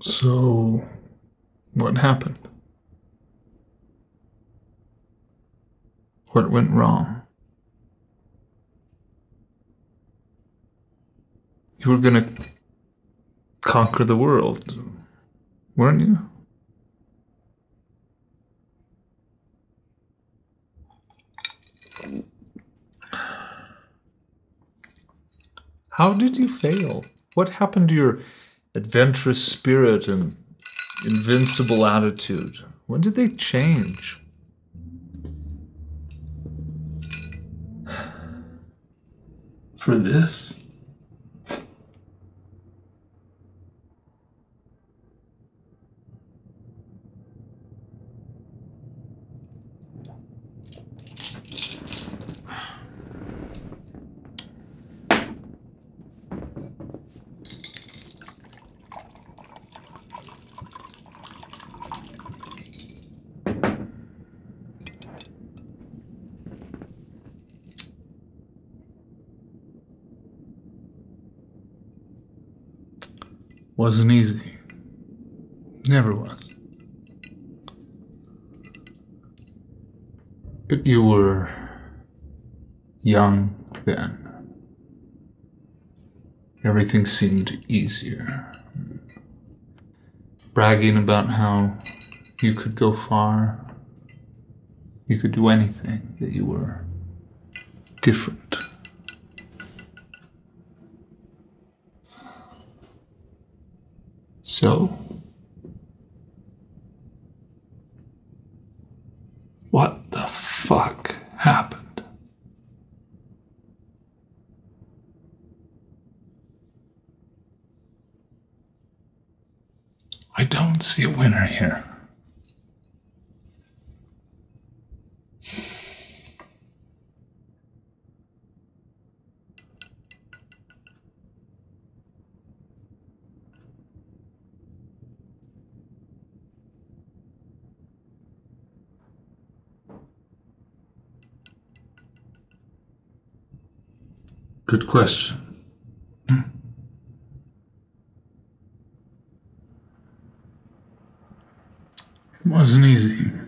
So, what happened? What went wrong? You were gonna conquer the world, weren't you? How did you fail? What happened to your adventurous spirit and invincible attitude? When did they change? For this? Wasn't easy. Never was. But you were young then. Everything seemed easier. Bragging about how you could go far, you could do anything, that you were different. So, what the fuck happened? I don't see a winner here. Good question. It wasn't easy.